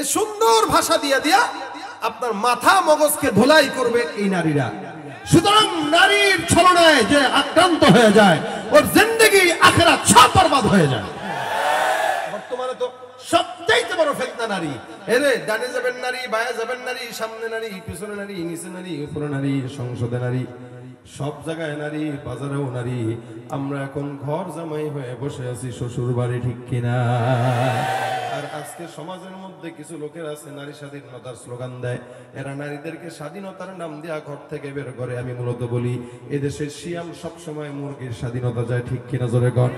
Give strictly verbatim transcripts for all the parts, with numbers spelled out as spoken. এই সুন্দর ভাষা দিয়া দিয়া আপনার মাথা মগজকে ধোলাই করবে এই নারীরা। সুতরাং নারীর ছলনায় যে আক্রান্ত হয়ে যায় ওর জিন্দেগি আখিরাত সব बर्बाद হয়ে যায়। বর্তমানে তো সবচেয়ে বড় ফিতনা নারী। এরে ডানে যাবেন নারী, বাঁয়ে যাবেন নারী, সামনে নারী, পিছনে নারী, নিচে নারী, উপরে নারী, সংসদে নারী, সব জায়গায় নারী, বাজারেও নারী। আমরা এখন ঘর জামাই হয়ে বসে আছি শ্বশুর বাড়ি, ঠিক কিনা? আর আজকে সমাজের মধ্যে কিছু লোকের আছে নারী স্বাধীনতার স্লোগান দেয়, এরা নারীদেরকে স্বাধীনতার নাম দেয়া ঘর থেকে বের করে। আমি মূলত বলি এদেশের শিয়াল সব সময় মুরগির স্বাধীনতা যায়, ঠিক কিনা জোরে গণ?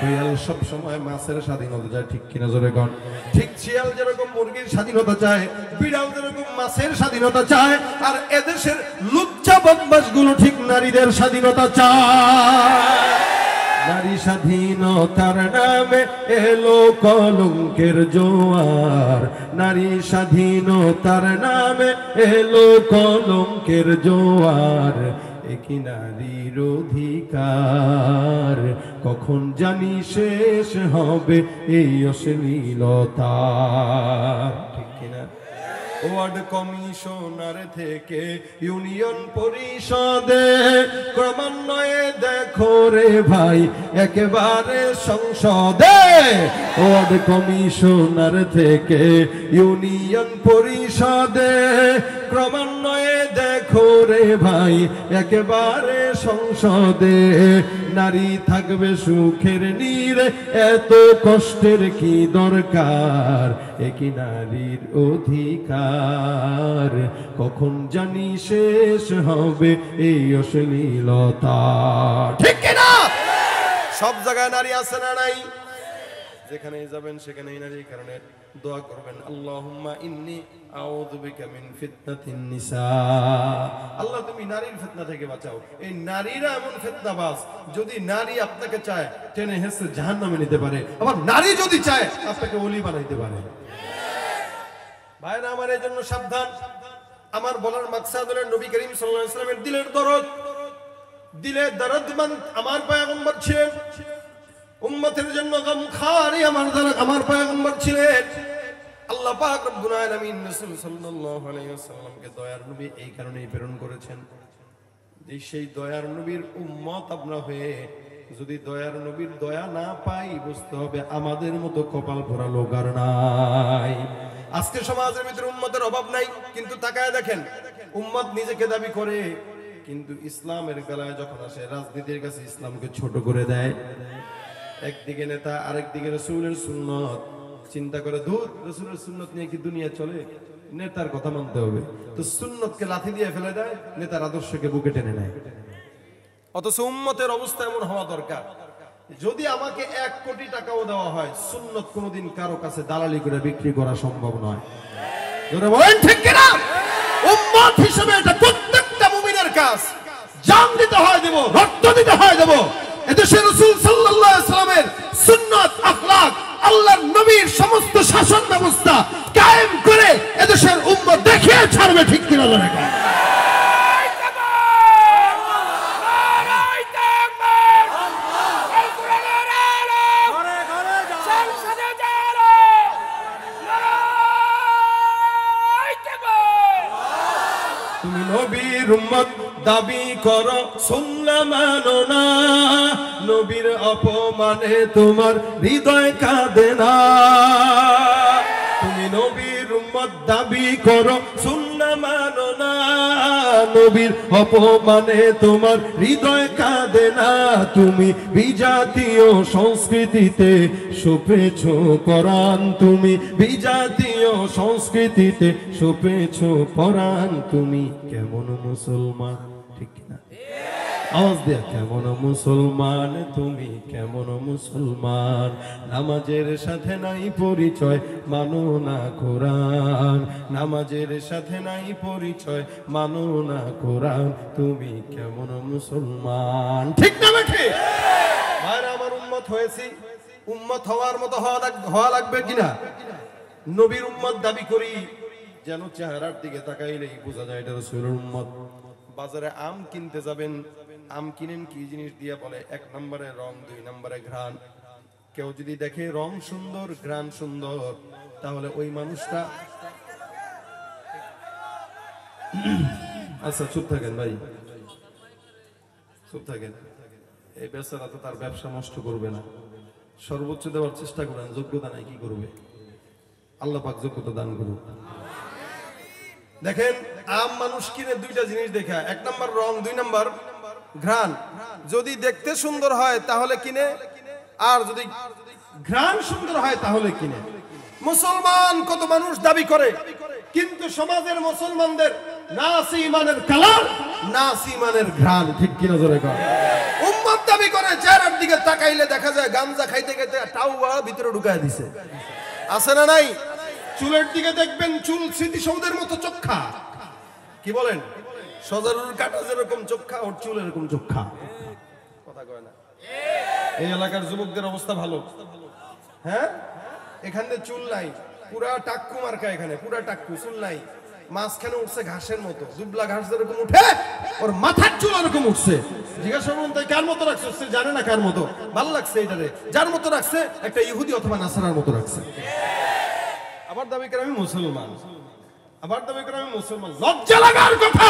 বিড়াল সব সময় মাছের স্বাধীনতা যায়, ঠিক কিনা জোরে গণ? ঠিক শিয়াল যেরকম মুরগির স্বাধীনতা চায়, বিড়াল যেরকম মাছের স্বাধীনতা চায়, আর এদেশের লুচ্চা বদমাশগুলো ঠিক নারীদের স্বাধীনতা চায়। নারী স্বাধীনতার নামে এলো কলঙ্কের জোয়ার, নারী স্বাধীনতার নামে এলো কলঙ্কের জোয়ার। একি নারীর অধিকার কখন জানি শেষ হবে এই অশ্লীলতার, ঠিক কিনা? ওয়ার্ড কমিশনার থেকে ইউনিয়ন পরিষদে ক্রমান্বয়ে দেখো রে ভাই একেবারে সংসদে। ওয়ার্ড কমিশনার থেকে ইউনিয়ন পরিষদে ক্রমান্বয়ে দেখো রে ভাই একেবারে সংসদে। নারী থাকবে সুখের নীড়ে, এত কষ্টের কি দরকার? একি নারীর অধিকার কখন জানি শেষ হবে এই অশ্লীলতা, ঠিক কিনা? সব জায়গায় নারী আছে না নাই? যেখানেই যাবেন সেখানেই নারী। কারণে দোয়া করবেন, আল্লাহুম্মা ইন্নী আউযু বিকা মিন ফিতনাতিন নিসা। আল্লাহ তুমি নারীর ফিতনা থেকে বাঁচাও। এই নারীরা এমন ফিতনাবাজ, যদি নারী আপনাকে চায় টেনে হেসে জাহান্নামে নিতে পারে, আবার নারী যদি চায় আপনাকে ওলি বানাইতে পারে। ভাইরা আমার, এই জন্য সাবধান। আমার বলার মাকসাদ হলো নবী করিম সাল্লাল্লাহু আলাইহি ওয়াসাল্লামের দিলের দরদ, দিলের দরদমন আমার পয়গম্বর ছিলেন। উম্মতের জন্য গমখারি আমার যারা আমার পয়গম্বর ছিলেন। আল্লাহ পাক রব্বুল আলামিন রাসূল সাল্লাল্লাহু আলাইহি ওয়াসাল্লামকে দয়ার নবী এই কারণেই প্রেরণ করেছেন যে সেই দয়ার নবীর উম্মত আমরা হয়ে যদি দয়ার নবীর দয়া না পাই, বুঝতে হবে আমাদের মতো কপাল ভরা লোক আর নাই। আজকে সমাজের ভিতরে উম্মতের অভাব নাই, কিন্তু তাকায় দেখেন উম্মত নিজেকে দাবি করে, কিন্তু ইসলামের বেলায় যখন আসে রাজনীতির কাছে ইসলামকে ছোট করে দেয়। একদিকে নেতা, আরেকদিকে রাসূলের সুন্নাত। চিন্তা করে ধুর, রাসূলের সুন্নাত নিয়ে কি দুনিয়া চলে? নেতার কথা মানতে হবে। তো সুন্নাতকে লাথি দিয়ে ফেলে দেয়, নেতার আদর্শকে বুকে টেনে নেয়। অথচ উম্মতের অবস্থা এমন হওয়া দরকার, যদি আমাকে এক কোটি টাকাও দেওয়া হয়, সুন্নাত কোনোদিন কারো কাছে দালালি করে বিক্রি করা সম্ভব নয়। যারা বলেন ঠিক কিনা? উম্মত হিসেবে এটা প্রত্যেকটা মুমিনের কাজ। জান দিতে হয় দেব, রক্ত দিতে হয় দেব। এদেশে রাসূল সাল্লাল্লাহু আলাইহি ওয়াসাল্লামের সুন্নাত, আখলাক, আল্লাহর নবীর সমস্ত শাসন ব্যবস্থা কায়েম করে এদেশের উম্মত দেখিয়ে ছাড়বে, ঠিক কিনা? তুমি নবীর উম্মত দাবি করো, সুন্নাহ মানো না, নবীর অপমানে তোমার হৃদয় কাঁদে না। তুমি নবীর উম্মত দাবি করো, সুন্নাহ মানো না, নবীর অপমানে তোমার হৃদয় কাঁদে না। তুমি বিজাতীয় সংস্কৃতিতে শুপেছো কোরআন, তুমি বিজাতীয় সংস্কৃতিতে শুপেছো কোরআন। তুমি কেমন মুসলমান, ঠিক কিনা? আওয়াজ দিয়া কেমন মুসলমান, তুমি কেমন মুসলমান? নামাজের সাথে নাই পরিচয়, মানো না কোরআন। নামাজের সাথে নাই পরিচয়, মানো না কোরআন। তুমি কেমন মুসলমান, ঠিক না? ঠিক ভাই, আমার উম্মত হয়েছি, উম্মত হওয়ার মতো হওয়া লাগবে কিনা? নবীর উম্মত দাবি করি, যেন চেহারার দিকে তাকাইলেই বোঝা যায় এটা রাসূলের উম্মত। বাজারে আম কিনতে যাবেন, আম কিনেন কি জিনিস দিয়া? বলে এক নম্বরে রং, দুই নম্বরে ঘ্রাণ। কেউ যদি দেখে রং সুন্দর গ্রাম সুন্দর তাহলে ওই মানুষটা আচ্ছা চুপ থাকেন ভাই চুপ থাকেন এই বেচারা তো তার ব্যবসা নষ্ট করবে না সর্বোচ্চ দেওয়ার চেষ্টা করেন যোগ্যতা নাই কি করবে আল্লাহ পাক যোগ্যতা দান করুন দেখেন আম মানুষ কিনে দুইটা জিনিস দেখা এক নাম্বার রং দুই নাম্বার ঘ্রাণ যদি দেখতে সুন্দর হয় তাহলে কিনে আর যদি ঘ্রাণ সুন্দর হয় তাহলে কিনে মুসলমান কত মানুষ দাবি করে কিন্তু সমাজের মুসলমানদের না আছে ঈমানের কালার না আছে ঈমানের ঘ্রাণ ঠিক কি নজরে কর উম্মত দাবি করে চেহারার দিকে তাকাইলে দেখা যায় গামজা খাইতে খাইতে টাওয়া ভিতরে ঢুকায় দিয়েছে আছে না নাই চুলের দিকে দেখবেন চুল স্মৃতিসৌধের মতো চোখা কি বলেন সজারুর কাটা যেরকম চোখা ওর চুল এরকম চোখা কথা কয় না এই এলাকার যুবকদের অবস্থা ভালো হ্যাঁ এখানে চুল নাই পুরা টাক্কু মার্কা এখানে পুরা টাক্কু চুল নাই মাঝখানে উঠছে ঘাসের মতো দুবলা ঘাস যেরকম উঠে ওর মাথার চুল এরকম উঠছে জিজ্ঞাসা করুন তাই কার মতো রাখছে সে জানে না কার মতো ভালো লাগছে এটারে যার মতো রাখছে একটা ইহুদি অথবা নাসারার মতো রাখছে আবার দাবি করে আমি মুসলমান আবার দাবি করে আমি মুসলমান লজ্জা লাগার কথা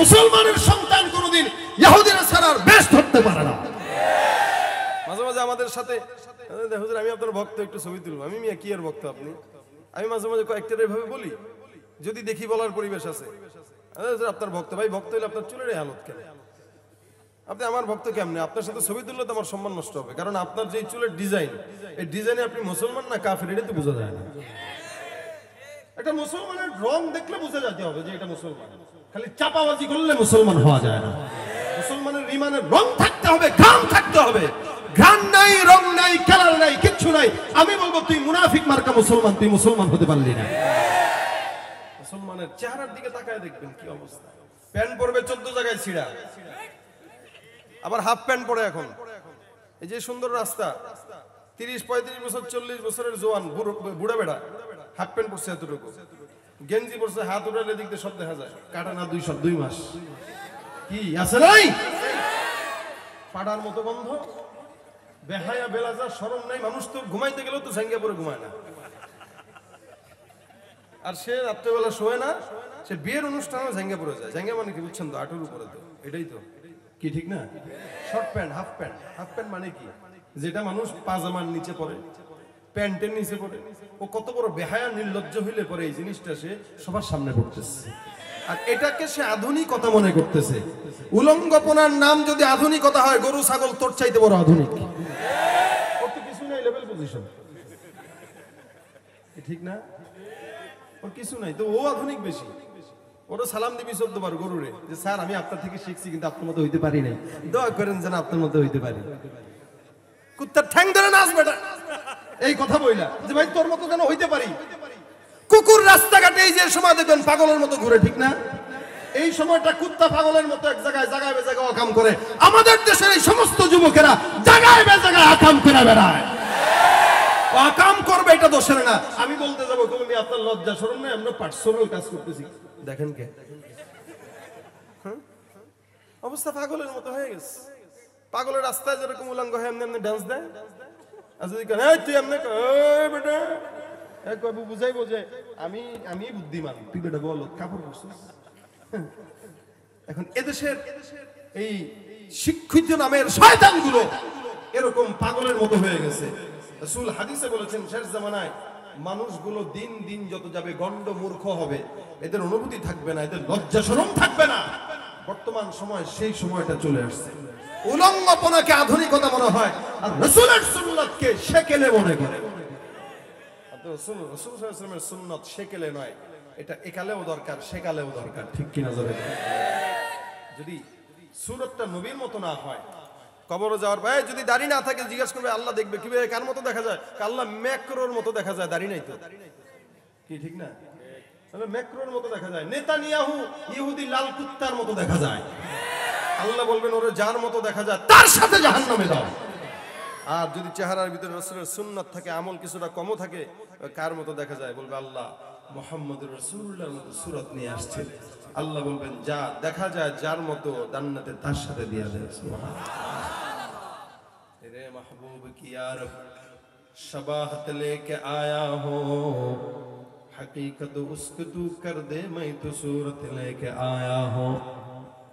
মুসলমানের সন্তান কোনোদিন ইহুদি নাসারার বেশ ধরতে পারে না মাঝে মাঝে আমাদের সাথে হুজুর আমি আপনার ভক্ত একটু ছবি তুলব আমি মিয়া কি এর ভক্ত আপনি আমি মাঝে মাঝে কয়েকটা এভাবে বলি যদি দেখি বলার পরিবেশ আছে হুজুর আপনার ভক্ত ভাই ভক্ত হইলে আপনার চুলের এই হালত কেন আপনি আমার ভক্ত কেমনে আপনার সাথে ছবি তুললে তো আমার সম্মান নষ্ট হবে কারণ আপনার যে চুলের ডিজাইন এই ডিজাইনে আপনি মুসলমান না কাফের এটা তো বোঝা যায় না একটা মুসলমানের রং দেখলে বোঝা যেতে হবে যে এটা মুসলমান খালি চাপাবাজি করলে মুসলমান হওয়া যায় না মুসলমানের ঈমানের রং থাকতে হবে ঘ্রাণ থাকতে হবে ঘ্রাণ নাই রং নাই কালার নাই কিচ্ছু নাই আমি বলবো তুই মুনাফিক মার্কা মুসলমান তুই মুসলমান হতে পারলি না মুসলমানের চেহারার দিকে তাকায় দেখবেন কি অবস্থা প্যান্ট পরবে চোদ্দ জায়গায় ছিড়া আবার হাফ প্যান্ট পরে এখন এই যে সুন্দর রাস্তা তিরিশ পঁয়ত্রিশ বছর চল্লিশ বছরের জোয়ান বুড়া বেড়া হাফ প্যান্ট পরছে এতটুকু গেঞ্জি পরছে হাত উঠালে দেখতে সব দেখা যায় কাটা না দুই সব দুই মাস কি আছে নাই পাড়ার মতো গন্ধ বেহায়া বেলাজা শরম নাই মানুষ তো ঘুমাইতে গেলেও তো ঝাঙ্গিয়া পরে ঘুমায় না আর সে রাত্রেবেলা শোয় না সে বিয়ের অনুষ্ঠানে ঝাঙ্গিয়া পরে যায় ঝাঙ্গিয়া মানে কি বুঝছেন তো আটুর উপরে তো এটাই তো কি ঠিক না short pant half pant half pant মানে কি যেটা মানুষ পাজামার নিচে পরে প্যান্টের নিচে পরে ও কত বড় বেহায়া নির্লজ্জ হইলে পরে এই জিনিসটা সে সবার সামনে পড়তেছে আর এটাকে সে আধুনিকতা মনে করতেছে উলঙ্গপনার নাম যদি আধুনিকতা হয় গরু ছাগল তোর চাইতে বড় আধুনিক ওর তো কিছু নাই লেভেল পজিশন ঠিক না ওর কিছু নাই তো ও আধুনিক বেশি ওর সালাম দিবি শব্দ বার গরুরে যে স্যার আমি আপনার থেকে শিখছি কিন্তু আপনার মতো হইতে পারি নাই দোয়া করেন যেন আপনার মতো হইতে পারি কুত্তার ঠ্যাং ধরে নাচ বেটা এই কথা বইলা যে ভাই তোর মতো যেন হইতে পারি কুকুর রাস্তাঘাটে এই যে সময় দেখবেন পাগলের মতো ঘুরে ঠিক না এই সময়টা কুত্তা পাগলের মতো এক জায়গায় জায়গায় বে জায়গায় আকাম করে আমাদের দেশের এই সমস্ত যুবকেরা জায়গায় বে জায়গায় আকাম করে বেড়ায় আকাম করবে এটা দোষের না আমি বলতে যাব তুমি আপনার লজ্জা শরম নাই আমরা পার্সোনাল কাজ করতেছি দেখেন কে অবস্থা পাগলের মতো হয়ে গেছে পাগলের রাস্তায় যেরকম উলঙ্গ হয় এমনি এমনি ডান্স দেয় আর যদি কেন তুই এমনি বেটা বাবু বুঝাই বোঝে আমি আমি বুদ্ধিমান তুই বেটা বল কাপড় পরছিস এখন এদেশের এই শিক্ষিত নামের শয়তানগুলো এরকম পাগলের মতো হয়ে গেছে রাসূল হাদিসে বলেছেন শেষ জামানায় মানুষগুলো দিন দিন যত যাবে গন্ড মূর্খ হবে এদের অনুভূতি থাকবে না এদের লজ্জা শরম থাকবে না বর্তমান সময় সেই সময়টা চলে আসছে উলঙ্গপনাকে আধুনিকতা মনে হয় আর রাসূলের সুন্নাতকে সেকেলে মনে করে আদর রাসূল রাসূল সাল্লাল্লাহু আলাইহি ওয়াসাল্লামের সুন্নাত সেকেলে নয় এটা একালেও দরকার সেকালেও দরকার ঠিক কি নজরে যদি সুরতটা নবীর মতো না হয় কবরে যাওয়ার ভাই যদি দাড়ি না থাকে জিজ্ঞাসা করবে আল্লাহ দেখবে কি কার মতো দেখা যায় আল্লাহ ম্যাক্রোর মতো দেখা যায় দাড়ি নাই তো কি ঠিক না তাহলে ম্যাক্রোর মতো দেখা যায় নেতানিয়াহু ইহুদি লাল কুত্তার মতো দেখা যায় আল্লাহ বলবেন ওরে যার মতো দেখা যায় তার সাথে জাহান্নামে যাও আর যদি চেহারার ভিতরে রাসূলের সুন্নাত থাকে আমল কিছুটা কমও থাকে কার মতো দেখা যায় বলবে আল্লাহ মুহাম্মদুর রাসূলুল্লাহর মতো সুরত নিয়ে আসছে আল্লাহ বলবেন যা দেখা যায় যার মতো জান্নাতে তার সাথে দিয়া দেয় সুবহানাল্লাহ রে میرے محبوب کی یارب شباہت لے کے آیا ہوں، حقیقت اس کو تو کر دے، میں تو صورت لے کے آیا ہوں،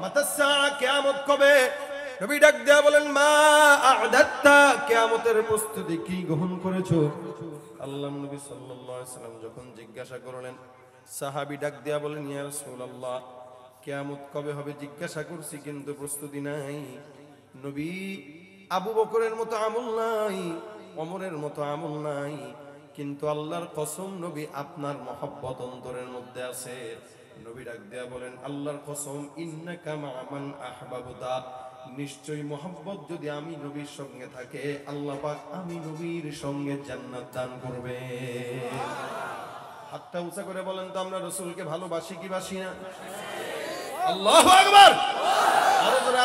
মাতাসা কিয়ামত কবে? নবী ডাক দেয়া বলেন মা আ'দাত্তা, কিয়ামতের প্রস্তুতি কি গ্রহণ করেছো? আল্লাহর নবী সাল্লাল্লাহু আলাইহি ওয়াসাল্লাম যখন জিজ্ঞাসা করলেন সাহাবী ডাক দেয়া বলেন ইয়া রাসূলুল্লাহ কিয়ামত কবে হবে জিজ্ঞাসা করছি কিন্তু প্রস্তুতি নাই। নবী আবু বকরের মতো আমল নাই, ওমরের মতো আমল নাই, কিন্তু আল্লাহর কসম নবী আপনার মহব্বত অন্তরের মধ্যে আছে। নবী ডাক দেয়া বলেন আল্লাহর কসম ইন্নাকা মা'মান আহবাবতা, নিশ্চয়ই মহব্বত যদি আমি নবীর সঙ্গে থাকে আল্লাহ পাক আমি নবীর সঙ্গে জান্নাত দান করবে। হাতটা উঁচা করে বলেন তো আমরা রাসূলকে ভালোবাসি কি বাসি না? আল্লাহু আকবার।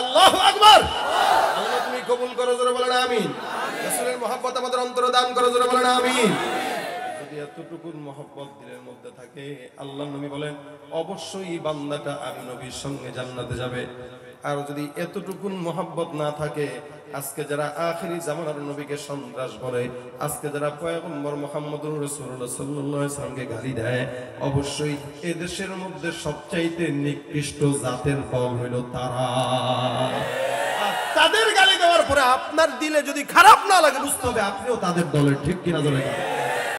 আল্লাহু আকবার। আল্লাহ তুমি কবুল করো জোরে বলেন আমিন। রাসূলের মহব্বত আমাদের অন্তরে দান করো জোরে বলেন আমিন। যদি এতটুকু মহব্বত দিলের মধ্যে থাকে আল্লাহ নবী বলেন অবশ্যই বান্দাটা আমি নবীর সঙ্গে জান্নাতে যাবে। আর যদি এতটুকু মহব্বত না থাকে আজকে যারা আখেরি জামানার নবীকে সন্ত্রাস বলে, আজকে যারা পয়গম্বর মুহাম্মদুর রাসূলুল্লাহ সাল্লাল্লাহু আলাইহি ওয়াসাল্লামকে গালি দেয়, অবশ্যই এই দেশের মধ্যে সবচাইতে নিকৃষ্ট জাতের দল হলো তারা। আর তাদের গালি দেওয়ার পরে আপনার দিলে যদি খারাপ না লাগে বুঝতে হবে আপনিও তাদের দলের, ঠিক কিনা?